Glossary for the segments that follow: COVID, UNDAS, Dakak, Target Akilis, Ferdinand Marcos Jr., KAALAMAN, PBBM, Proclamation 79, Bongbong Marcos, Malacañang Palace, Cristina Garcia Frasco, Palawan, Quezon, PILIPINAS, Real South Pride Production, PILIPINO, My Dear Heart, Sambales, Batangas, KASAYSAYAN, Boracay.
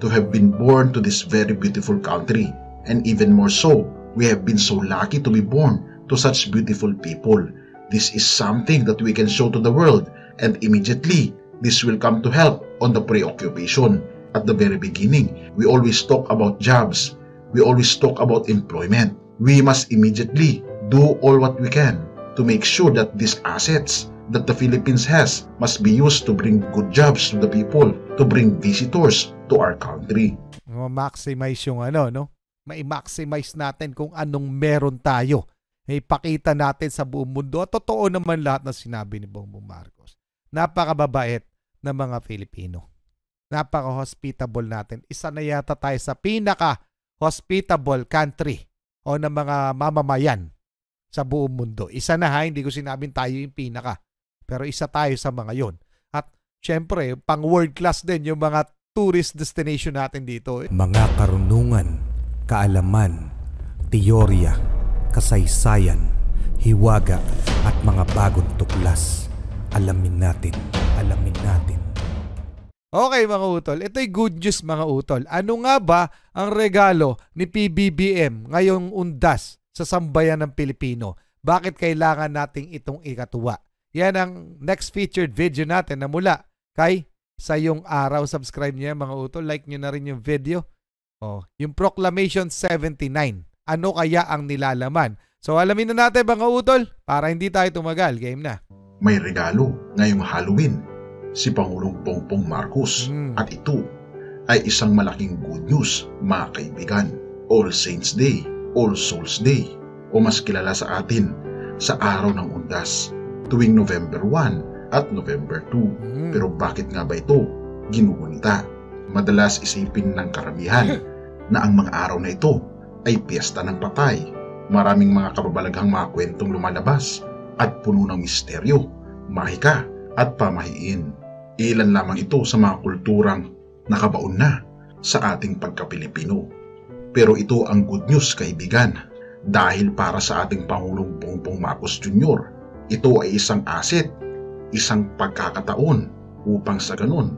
to have been born to this very beautiful country. And even more so, we have been so lucky to be born to such beautiful people. This is something that we can show to the world, and immediately, this will come to help on the preoccupation. At the very beginning, we always talk about jobs. We always talk about employment. We must immediately do all what we can to make sure that these assets that the Philippines has must be used to bring good jobs to the people, to bring visitors to our country. Ma-maximize yung ano, no? Ma-maximize natin kung anong meron tayo. Ipakita natin sa buong mundo. At totoo naman lahat na sinabi ni Bongbong Marcos. Napakababait ng mga Filipino. Napaka-hospitable natin. Isa na yata tayo sa pinaka-hospitable country o ng mga mamamayan sa buong mundo. Isa na ha, hindi ko sinabing tayo yung pinaka. Pero isa tayo sa mga yon. At syempre, pang world class din yung mga tourist destination natin dito. Mga karunungan, kaalaman, teorya, kasaysayan, hiwaga at mga bagong tuklas. Alamin natin, alamin natin. Okay mga utol, ito'y good news mga utol. Ano nga ba ang regalo ni PBBM ngayong Undas sa sambayan ng Pilipino? Bakit kailangan nating itong ikatuwa? Yan ang next featured video natin na mula kay Sa Yung Araw. Subscribe nyo mga utol, like nyo na rin yung video. Oh, yung Proclamation 79. Ano kaya ang nilalaman? So alamin na natin mga utol para hindi tayo tumagal. Game na. May regalo ngayong Halloween si Pangulong Bongbong Marcos at ito ay isang malaking good news mga kaibigan. All Saints Day, All Souls Day o mas kilala sa atin sa araw ng Undas tuwing November 1 at November 2. Pero bakit nga ba ito ginugunita? Madalas isipin ng karamihan na ang mga araw na ito ay piyesta ng patay. Maraming mga kababalaghang mga kwentong lumalabas at puno ng misteryo, mahika at pamahiin. Ilan lamang ito sa mga kulturang nakabaon na sa ating pagkapilipino. Pero ito ang good news kaibigan dahil para sa ating Pangulong Bongbong Marcos Jr. ito ay isang asset, isang pagkakataon upang sa ganun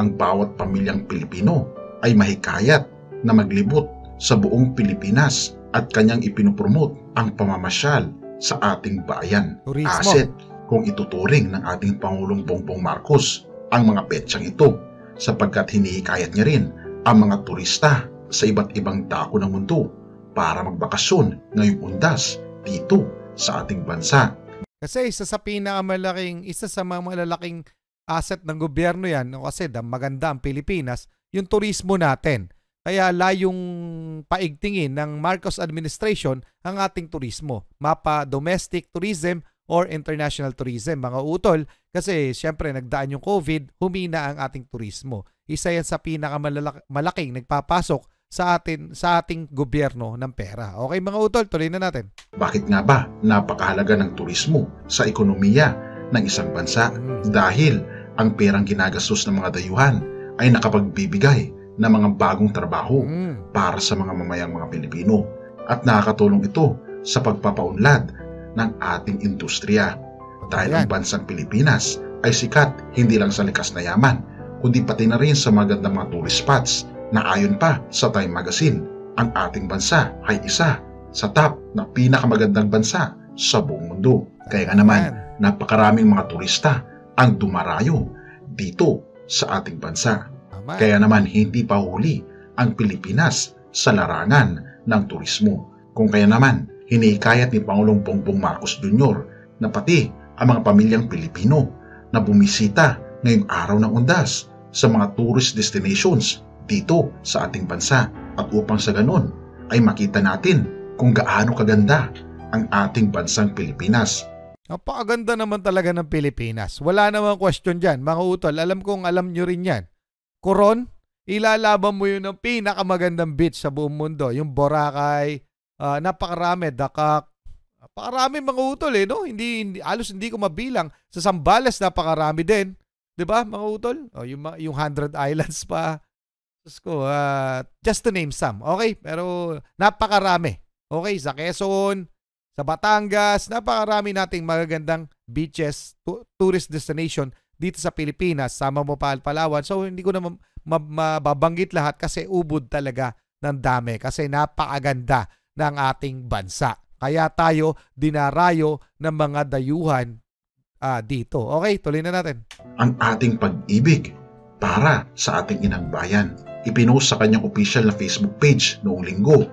ang bawat pamilyang Pilipino ay mahikayat na maglibot sa buong Pilipinas at kanyang ipinupromote ang pamamasyal sa ating bayan. Turismo. Asset kung ituturing ng ating Pangulong Bongbong Marcos ang mga petsang ito sapagkat hinihikayat niya rin ang mga turista sa iba't ibang dako ng mundo para magbakasyon ngayong Undas dito sa ating bansa. Kasi isa sa mga malalaking asset ng gobyerno yan kasi maganda ang Pilipinas, yung turismo natin. Kaya layong paigtingin ng Marcos administration ang ating turismo. Mapa domestic tourism or international tourism, mga utol. Kasi siyempre nagdaan yung COVID, humina ang ating turismo. Isa yan sa pinakamalaking nagpapasok sa ating gobyerno ng pera. Okay mga utol, tuloy na natin. Bakit nga ba napakahalaga ng turismo sa ekonomiya ng isang bansa? Dahil ang perang ginagastos ng mga dayuhan ay nakapagbibigay na mga bagong trabaho para sa mga mamayang mga Pilipino at nakakatulong ito sa pagpapaunlad ng ating industriya. Dahil ang bansang Pilipinas ay sikat hindi lang sa likas na yaman kundi pati na rin sa magandang mga tourist spots na ayon pa sa Time Magazine ang ating bansa ay isa sa top na pinakamagandang bansa sa buong mundo. Kaya nga naman napakaraming mga turista ang dumarayo dito sa ating bansa. Kaya naman hindi pa huli ang Pilipinas sa larangan ng turismo. Kung kaya naman hinihikayat ni Pangulong Bongbong Marcos Jr. na pati ang mga pamilyang Pilipino na bumisita ngayong araw ng Undas sa mga tourist destinations dito sa ating bansa at upang sa ganon ay makita natin kung gaano kaganda ang ating bansang Pilipinas. Napakaganda naman talaga ng Pilipinas. Wala namang question dyan. Mga utol, alam kong alam nyo rin yan. Koron, ilalaban mo yun ng pinakamagandang beach sa buong mundo. Yung Boracay, napakarami, Dakak. Napakarami mga utol eh, no? Halos hindi ko mabilang. Sa Sambales, napakarami din. Diba, mga utol? Oh, yung 100 Islands pa. Just to name some. Okay, pero napakarami. Okay, sa Quezon, sa Batangas, napakarami nating magagandang beaches, tourist destination dito sa Pilipinas, sama mo pa Palawan. So hindi ko na mababanggit lahat kasi ubod talaga ng dami kasi napakaganda ng ating bansa. Kaya tayo dinarayo ng mga dayuhan dito. Okay, tuloy na natin. Ang ating pag-ibig para sa ating inang bayan. Ipinost sa kanyang official na Facebook page noong linggo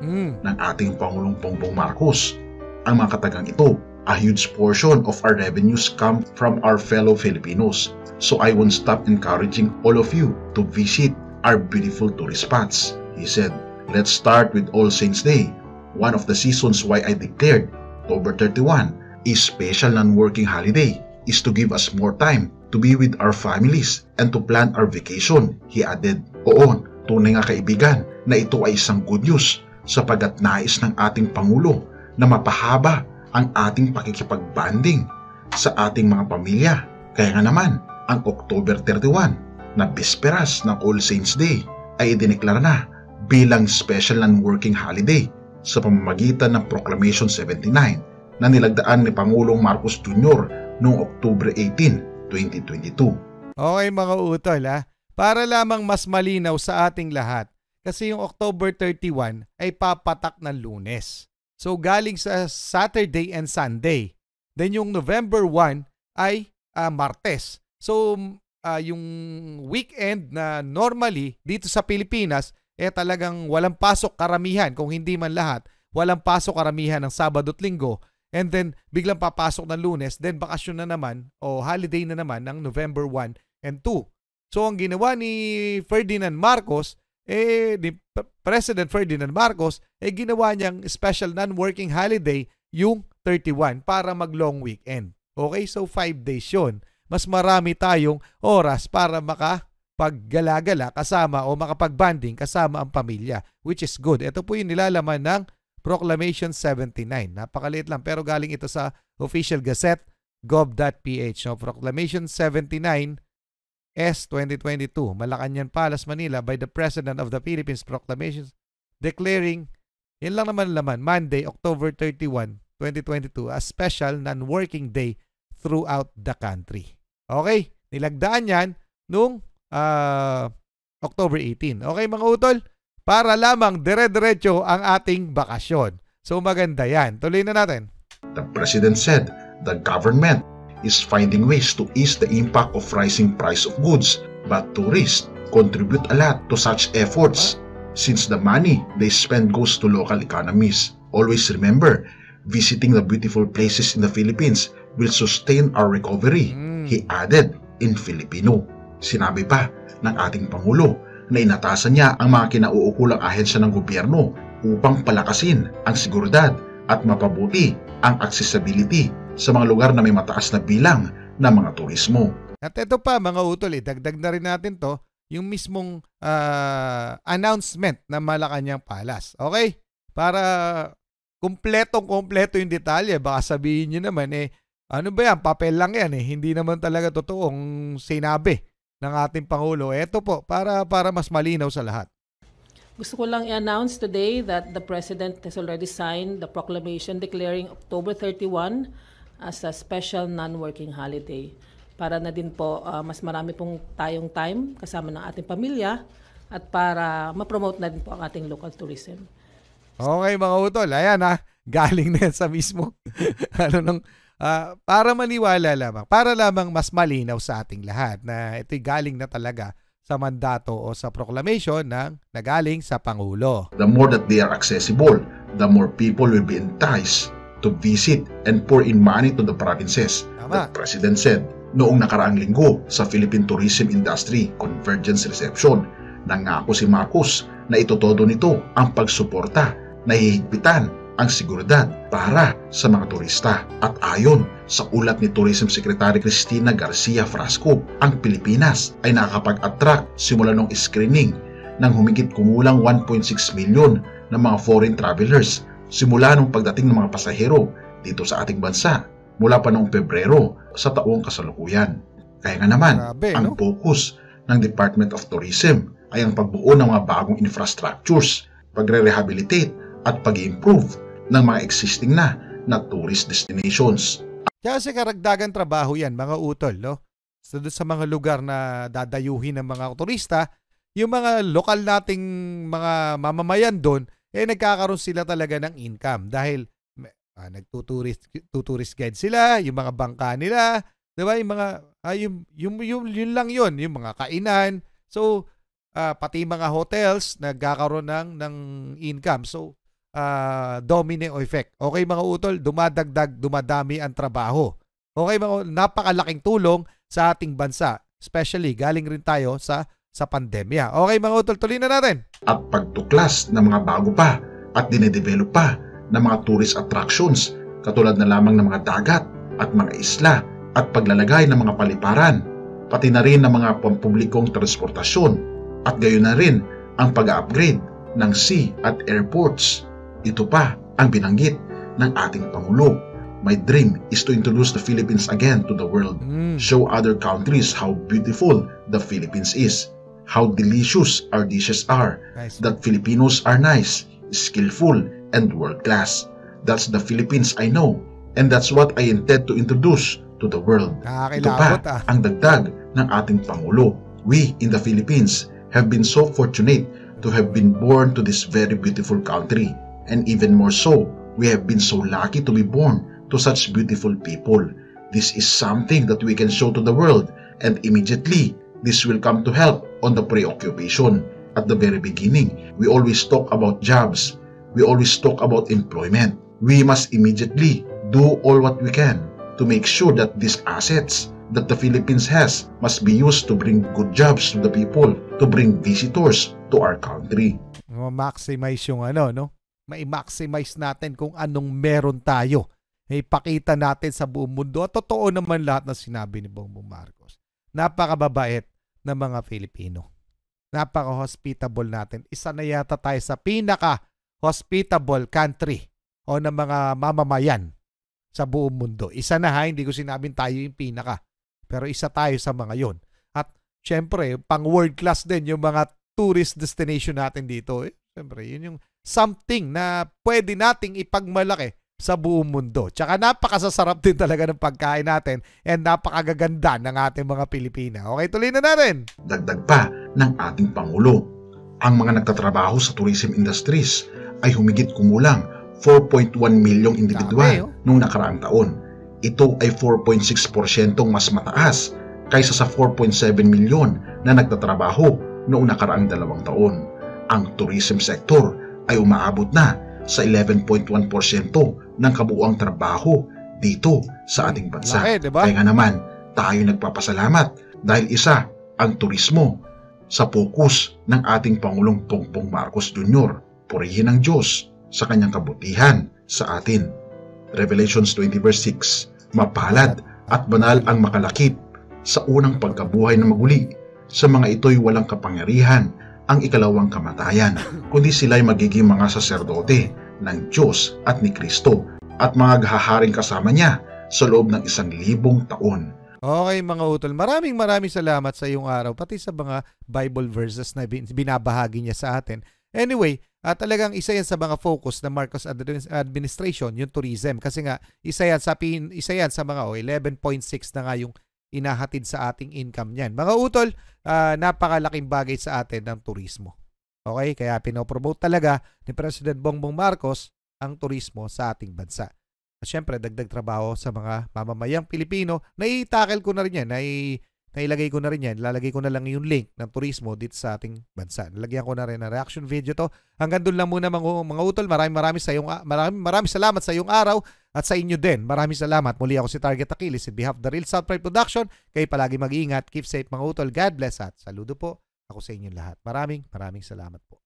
ng ating Pangulong Bongbong Marcos. Ang mga katagang ito, a huge portion of our revenues come from our fellow Filipinos. So I won't stop encouraging all of you to visit our beautiful tourist spots. He said, let's start with All Saints Day, one of the seasons why I declared October 31 a special non-working holiday is to give us more time to be with our families and to plan our vacation. He added, oo, tunay nga kaibigan na ito ay isang good news sapagat nais ng ating Pangulo na mapahaba ang ating pakikipagbanding sa ating mga pamilya. Kaya nga naman, ang October 31 na bisperas ng All Saints Day ay idineklara na bilang special non-working holiday sa pamamagitan ng Proclamation 79 na nilagdaan ni Pangulong Marcos Jr. noong October 18, 2022. Okay mga utol, para lamang mas malinaw sa ating lahat kasi yung October 31 ay papatak ng Lunes. So galing sa Saturday and Sunday. Then yung November 1 ay Martes. So yung weekend na normally dito sa Pilipinas eh talagang walang pasok karamihan, kung hindi man lahat, walang pasok karamihan ng Sabado at Linggo. And then biglang papasok ng Lunes, then bakasyon na naman o holiday na naman ng November 1 and 2. So ang ginawa ni Ferdinand Marcos, ni President Ferdinand Marcos, ginawa niyang special non-working holiday yung 31 para mag-long weekend. Okay, so 5 days yun. Mas marami tayong oras para makapaggala-gala kasama o makapagbanding kasama ang pamilya, which is good. Ito po yung nilalaman ng Proclamation 79. Napakaliit lang pero galing ito sa Official Gazette, gov.ph. No? Proclamation 79 S-2022, Malacañang Palace, Manila, by the President of the Philippines, Proclamation declaring, yun lang naman laman, Monday, October 31, 2022, a special non-working day throughout the country. Okay, nilagdaan yan noong October 18. Okay mga utol, para lamang dire-diretso ang ating bakasyon. So maganda yan. Tuloy na natin. The President said, the government is finding ways to ease the impact of rising price of goods, but tourists contribute a lot to such efforts since the money they spend goes to local economies. Always remember, visiting the beautiful places in the Philippines will sustain our recovery, he added in Filipino. Sinabi pa ng ating Pangulo na inatasan niya ang mga kinauukulang ahensya ng gobyerno upang palakasin ang seguridad at mapabuti ang accessibility sa mga lugar na may mataas na bilang ng mga turismo. At ito pa mga utol, dagdag na rin natin to, yung mismong announcement ng Malacañang Palace. Okay? Para kumpletong-kumpleto yung detalye, baka sabihin nyo naman, ano ba yan? Papel lang yan. Hindi naman talaga totoong sinabi ng ating Pangulo. Ito po, para mas malinaw sa lahat. Gusto ko lang i-announce today that the President has already signed the proclamation declaring October 31 as a special non-working holiday. Para na din po mas marami pong tayong time kasama ng ating pamilya at para ma-promote na din po ang ating local tourism. Okay mga utol, ayan galing na sa mismo. Para maniwala lamang, para lamang mas malinaw sa ating lahat na ito'y galing na talaga sa mandato o sa proclamation ng nagaling sa Pangulo. The more that they are accessible, the more people will be enticed to visit and pour in money to the provinces. Tama. The President said noong nakaraang linggo sa Philippine Tourism Industry Convergence Reception. Nangako si Marcos na itotodo nito ang pagsuporta na hihigpitan ang seguridad para sa mga turista. At ayon sa ulat ni Tourism Secretary Cristina Garcia Frasco, ang Pilipinas ay nakakapag-attract simula noong screening ng humigit kumulang 1.6 milyon ng mga foreign travelers simula noong pagdating ng mga pasahero dito sa ating bansa mula pa noong Pebrero sa taong kasalukuyan. Kaya nga naman, ang focus ng Department of Tourism ay ang pagbuo ng mga bagong infrastructures, pagre-rehabilitate at pag-improve ng mga existing na tourist destinations. Kasi karagdagan trabaho yan, mga utol. No? So, sa mga lugar na dadayuhin ng mga turista, yung mga lokal nating mga mamamayan doon, eh nagkakaroon sila talaga ng income dahil nagtuturist guide sila, yung mga bangka nila, 'di ba? Yung mga yun lang yun, yung mga kainan. So pati mga hotels nagkakaroon ng income. So domino effect. Okay mga utol, dumadami ang trabaho. Okay mga, napakalaking tulong sa ating bansa, especially galing rin tayo sa pandemya. Okay mga utol, tuloy na natin. At pagtuklas ng mga bago pa at dinedevelop pa na mga tourist attractions katulad na lamang ng mga dagat at mga isla at paglalagay ng mga paliparan, pati na rin ng mga pampublikong transportasyon at gayon na rin ang pag-upgrade ng sea at airports. Ito pa ang binanggit ng ating Pangulo. My dream is to introduce the Philippines again to the world. Show other countries how beautiful the Philippines is, how delicious our dishes are, nice. That Filipinos are nice, skillful, and world-class. That's the Philippines I know, and that's what I intend to introduce to the world. Ito pa ang dagdag ng ating Pangulo. We in the Philippines have been so fortunate to have been born to this very beautiful country, and even more so, we have been so lucky to be born to such beautiful people. This is something that we can show to the world, and immediately this will come to help on the preoccupation. At the very beginning, we always talk about jobs, we always talk about employment. We must immediately do all what we can to make sure that these assets that the Philippines has must be used to bring good jobs to the people, to bring visitors to our country. Ma-maximize yung ma-maximize natin kung anong meron tayo. Ipakita natin sa buong mundo. At totoo naman lahat na sinabi ni Bongbong Marcos. Napakababait ng mga Filipino. Napaka-hospitable natin. Isa na yata tayo sa pinaka-hospitable country o ng mga mamamayan sa buong mundo. Isa na ha, hindi ko sinabing tayo yung pinaka. Pero isa tayo sa mga yon. At syempre, pang world class din yung mga tourist destination natin dito. Syempre, yun yung something na pwede nating ipagmalaki sa buong mundo. Tsaka napakasasarap din talaga ng pagkain natin and napakagaganda ng ating mga Pilipina. Okay, tuloy na natin! Dagdag pa ng ating Pangulo. Ang mga nagtatrabaho sa tourism industries ay humigit kumulang 4.1 milyong individual noong nakaraang taon. Ito ay 4.6% mas mataas kaysa sa 4.7 milyon na nagtatrabaho noong nakaraang dalawang taon. Ang tourism sector ay umaabot na sa 11.1% ng kabuuang trabaho dito sa ating bansa. Laki, diba? Kaya nga naman, tayo nagpapasalamat dahil isa ang turismo sa focus ng ating Pangulong Bongbong Marcos Jr. Purihin ang Diyos sa kanyang kabutihan sa atin. Revelations 20 verse 6, mapalad at banal ang makalakip sa unang pagkabuhay na maguli. Sa mga ito'y walang kapangyarihan ang ikalawang kamatayan, kundi sila'y magiging mga saserdote ng Diyos at ni Kristo at mga haharing kasama niya sa loob ng 1,000 taon. Okay mga utol, maraming salamat sa iyong araw, pati sa mga Bible verses na binabahagi niya sa atin. Anyway, talagang isa yan sa mga focus ng Marcos administration, yung tourism. Kasi nga, isa yan sa mga 11.6 na nga yung inahatid sa ating income niyan. Mga utol, napakalaking bagay sa atin ng turismo. Okay? Kaya pinopromote talaga ni President Bongbong Marcos ang turismo sa ating bansa. At syempre, dagdag trabaho sa mga mamamayang Pilipino. Nai-tackle ko na rin yan. Nailagay ko na rin yan. Lalagay ko na lang yung link ng turismo dito sa ating bansa. Nalagyan ko na rin ang reaction video to. Hanggang doon lang muna mga utol. Maraming salamat sa iyong araw. At sa inyo din, maraming salamat. Muli ako si Target Akilis in behalf of the Real South Pride Production. Kayo palagi mag-iingat. Keep safe mga utol. God bless at saludo po ako sa inyong lahat. Maraming salamat po.